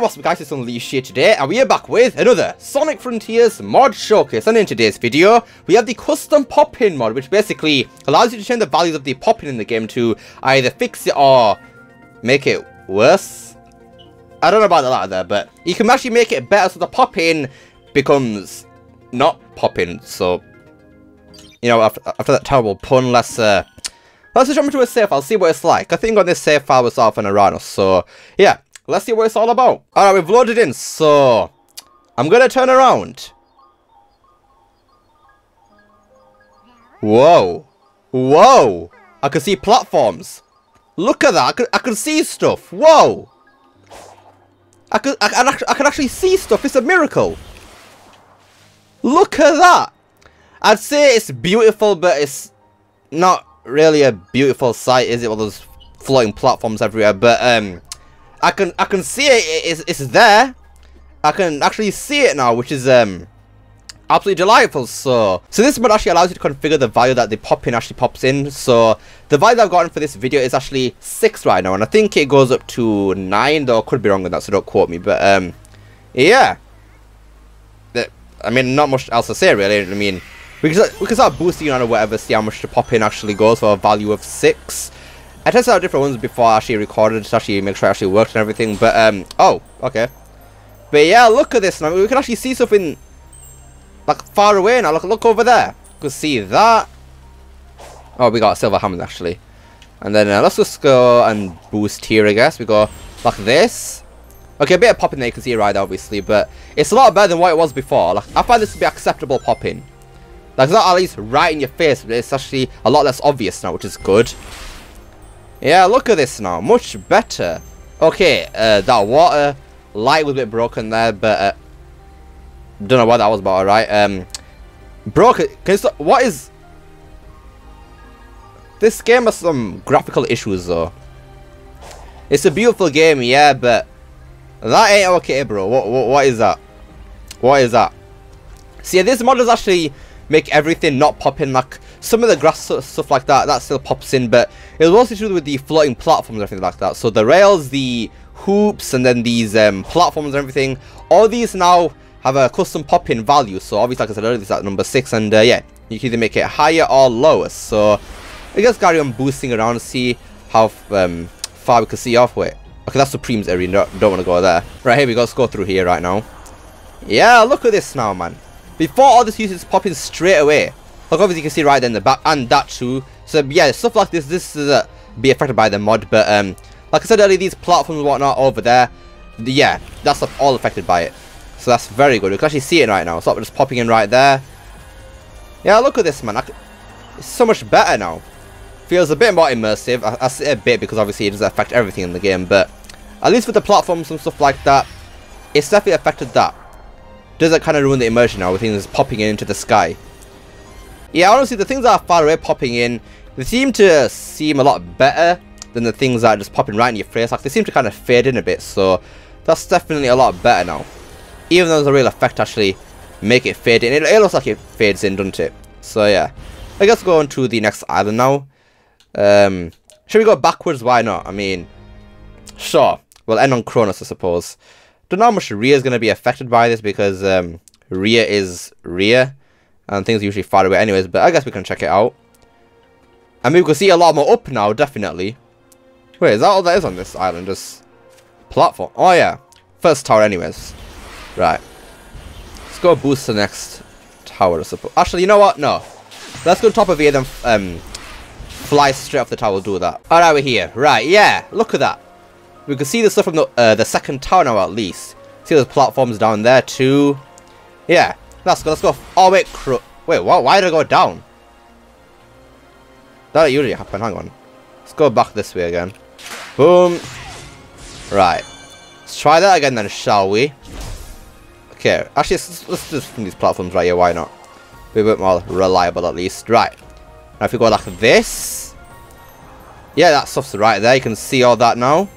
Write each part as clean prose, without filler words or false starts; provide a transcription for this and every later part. Wasif guys, it's Unleash here today, and we are back with another Sonic Frontiers mod showcase. And in today's video, we have the Custom Pop-In mod, which basically allows you to change the values of the pop-in in the game to either fix it or make it worse. I don't know about the latter there, but you can actually make it better so the pop-in becomes not pop-in. So, you know, after that terrible pun, let's just jump into a save file, see what it's like. I think on this save file was off an Arano, so yeah, let's see what it's all about. Alright, we've loaded in, so I'm gonna turn around. Whoa. Whoa! I can see platforms. Look at that, I can see stuff. Whoa! I can actually see stuff, it's a miracle. Look at that! I'd say it's beautiful, but it's not really a beautiful sight, is it? Well, there's floating platforms everywhere, but I can see it's there. I can actually see it now, which is absolutely delightful. So this mod actually allows you to configure the value that the pop-in actually pops in. So the value that I've gotten for this video is actually 6 right now, and I think it goes up to 9, though I could be wrong on that, so don't quote me. But yeah, I mean, not much else to say really. I mean, we can start boosting it on or whatever, see how much the pop-in actually goes for a value of 6. I tested out different ones before I actually recorded to actually make sure it actually worked and everything, but oh, okay. But yeah, look at this now. We can actually see something like far away now. Look over there. You can see that. Oh, we got a silver Hammond actually. And then let's just go and boost here, I guess. We go like this. Okay, a bit of pop-in there you can see right there, obviously, but it's a lot better than what it was before. Like, I find this to be acceptable pop-in. Like, it's not at least right in your face, but it's actually a lot less obvious now, which is good. Yeah, look at this now. Much better. Okay, that water light was a bit broken there, but don't know what that was about, alright? Broken. Can you stop? What is... This game has some graphical issues, though. It's a beautiful game, yeah, but that ain't okay, bro. What is that? What is that? See, this mod is actually... make everything not pop in, like some of the grass stuff like that still pops in, but it was also to do with the floating platforms and everything like that. So the rails, the hoops, and then these platforms and everything, all these now have a custom pop-in value. So obviously, like I said earlier, it's at number 6, and yeah, you can either make it higher or lower. So I guess carry on boosting around and see how far we can see off. Wait, okay, that's Supreme's area, don't want to go there. Right, here we go, let's go through here right now. Yeah, look at this now, man. Before all this usage is popping straight away. Like, obviously you can see right there in the back, and that too. So yeah, stuff like this is be affected by the mod, but like I said earlier, these platforms and whatnot over there, yeah, that's all affected by it. So that's very good. We can actually see it right now. It's not just popping in right there. Yeah, look at this, man. It's so much better now. Feels a bit more immersive. I say a bit because obviously it doesn't affect everything in the game, but at least with the platforms and stuff like that, it's definitely affected that. Does that kind of ruin the immersion now with things popping into the sky? Yeah, honestly, the things that are far away popping in, they seem to seem a lot better than the things that are just popping right in your face. Like, they seem to kind of fade in a bit, so that's definitely a lot better now. Even though there's a real effect to actually make it fade in. It looks like it fades in, doesn't it? So yeah, I guess go on to the next island now. Should we go backwards? Why not? I mean, sure. We'll end on Kronos, I suppose. Don't know how much Rhea is going to be affected by this, because Rhea is Rhea and things are usually far away anyways, but I guess we can check it out. I mean, we can see a lot more up now, definitely. Wait, is that all there is on this island? Just platform? Oh yeah, first tower anyways. Right, let's go boost the next tower. Actually, you know what? No, let's go on top of here, then fly straight off the tower. We'll do that. Alright, we're here. Right, yeah, look at that. We can see the stuff from the second tower now, at least. See those platforms down there too. Yeah, let's go. Oh wait, why did I go down? That usually happen. Hang on, let's go back this way again. Boom. Right, let's try that again then, shall we? Okay, actually let's just from these platforms right here. Why not? Be a bit more reliable at least. Right, now if we go like this, yeah, that stuff's right there. You can see all that now.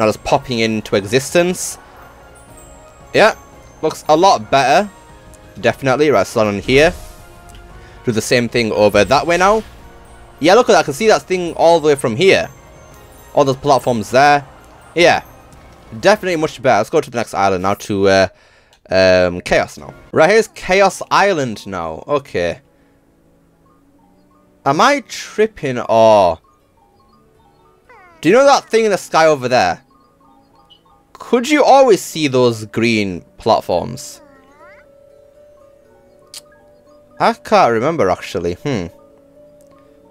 Now just popping into existence. Yeah, looks a lot better, definitely. Right, so on here, do the same thing over that way now. Yeah, look at that. I can see that thing all the way from here, all those platforms there. Yeah, Definitely much better. Let's go to the next island now, to Chaos now. Right, here's Chaos Island now. Okay. Am I tripping or... Do you know that thing in the sky over there? Could you always see those green platforms? I can't remember, actually.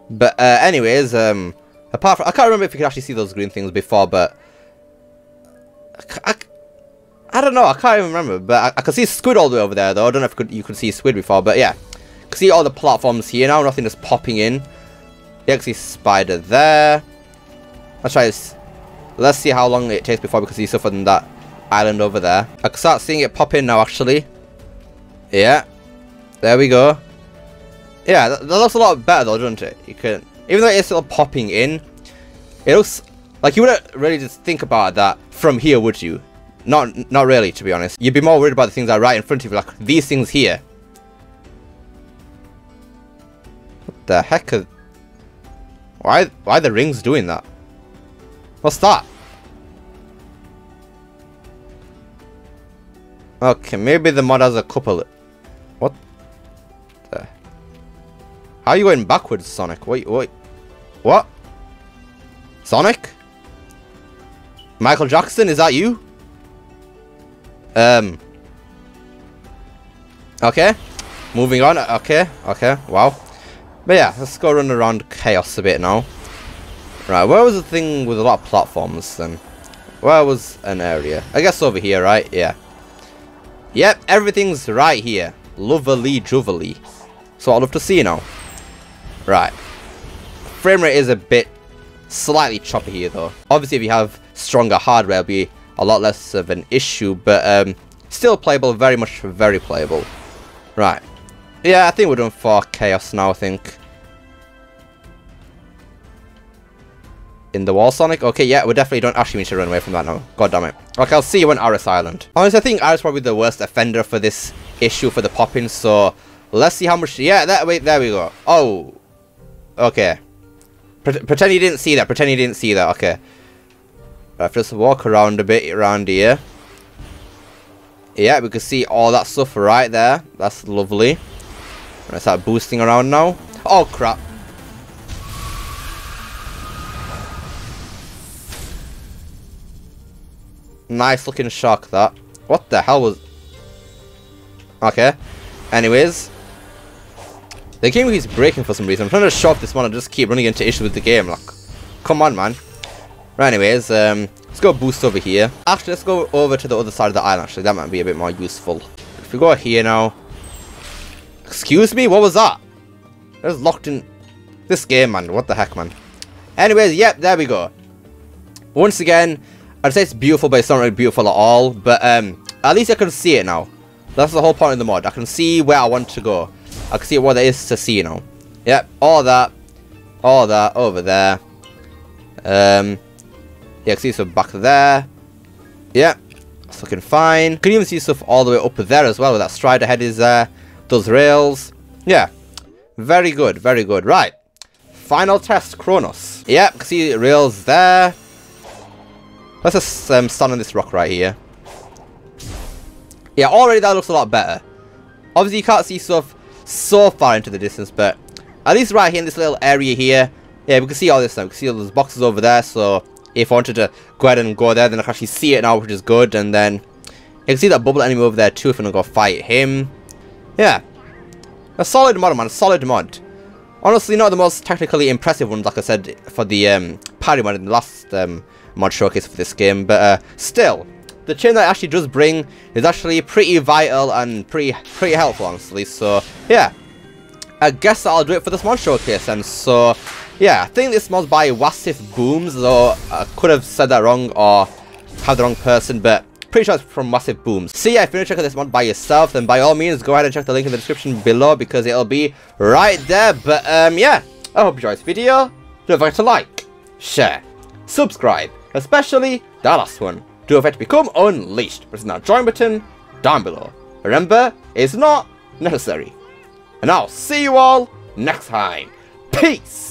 But anyways, apart from... I can't remember if you could actually see those green things before, but... I don't know, I can't even remember, but I could see squid all the way over there, though. I don't know if you could see squid before, but yeah. I could see all the platforms here now, nothing just popping in. Yeah, I can see spider there. Let's see how long it takes before we can see stuff on that island over there. I can start seeing it pop in now, actually. Yeah. There we go. Yeah, that looks a lot better, though, doesn't it? You can... Even though it's still popping in, it looks... Like, you wouldn't really just think about that from here, would you? Not really, to be honest. You'd be more worried about the things that are right in front of you, like these things here. What the heck are... Why are the rings doing that? What's that? Okay, maybe the mod has a couple... What the... How are you going backwards, Sonic? Wait. What? Sonic? Michael Jackson, is that you? Okay. Moving on. Okay. Wow. But yeah, let's go run around Chaos a bit now. Right, where was the thing with a lot of platforms then? Where was an area? I guess over here, right? Yeah. Yep, everything's right here. Lovely jubbly. So I'd love to see now. Right. Frame rate is a bit slightly choppy here though. Obviously if you have stronger hardware it'll be a lot less of an issue, but still playable, very playable. Right. Yeah, I think we're done for Chaos now, I think. In the wall, Sonic? Okay, yeah, we definitely don't actually need to run away from that now. God damn it. Okay, I'll see you on Iris Island. Honestly, I think Iris is probably the worst offender for this issue for the popping, so let's see how much... Yeah, there we go. Oh. Okay. Pretend you didn't see that. Okay. Right, just walk around a bit around here. Yeah, we can see all that stuff right there. That's lovely. Let's start boosting around now. Oh, crap. Nice looking shark, that. What the hell was... Okay. Anyways. The game keeps breaking for some reason. I'm trying to shop this one and just keep running into issues with the game. Like, come on, man. Right, anyways, let's go boost over here. Actually, let's go over to the other side of the island, actually. That might be a bit more useful. If we go here now... Excuse me? What was that? I was locked in... This game, man. What the heck, man. Anyways, yep, there we go. Once again, I'd say it's beautiful, but it's not really beautiful at all. But, at least I can see it now. That's the whole point of the mod. I can see where I want to go. I can see what there is to see now. Yep, all that. All that over there. Yeah, I can see stuff back there. Yep, it's looking fine. You can even see stuff all the way up there as well, where that strider head is there. Those rails. Yeah, very good, very good. Right, final test, Kronos. Yep, I can see rails there. Let's just stand on this rock right here. Yeah, already that looks a lot better. Obviously, you can't see stuff so far into the distance, but at least right here in this little area here, yeah, we can see all this now. We can see all those boxes over there, so if I wanted to go ahead and go there, then I can actually see it now, which is good. And then you can see that bubble enemy over there too, if I'm going to go fight him. Yeah, a solid mod, man, a solid mod. Honestly, not the most technically impressive ones, like I said, for the party mod in the last mod showcase for this game, but still, the change that it actually does bring is actually pretty vital and pretty helpful, honestly. So yeah, I guess that'll do it for this mod showcase. And so yeah, I think this mod's by Wasif Booms, though I could have said that wrong or have the wrong person, but pretty sure it's from Wasif Booms. So yeah, if you want to check out this mod by yourself, then by all means go ahead and check the link in the description below, because it'll be right there. But yeah, I hope you enjoyed this video. Don't forget to like, share, subscribe, especially that last one. Don't forget to become Unleashed. Press that join button down below. Remember, it's not necessary. And I'll see you all next time. Peace!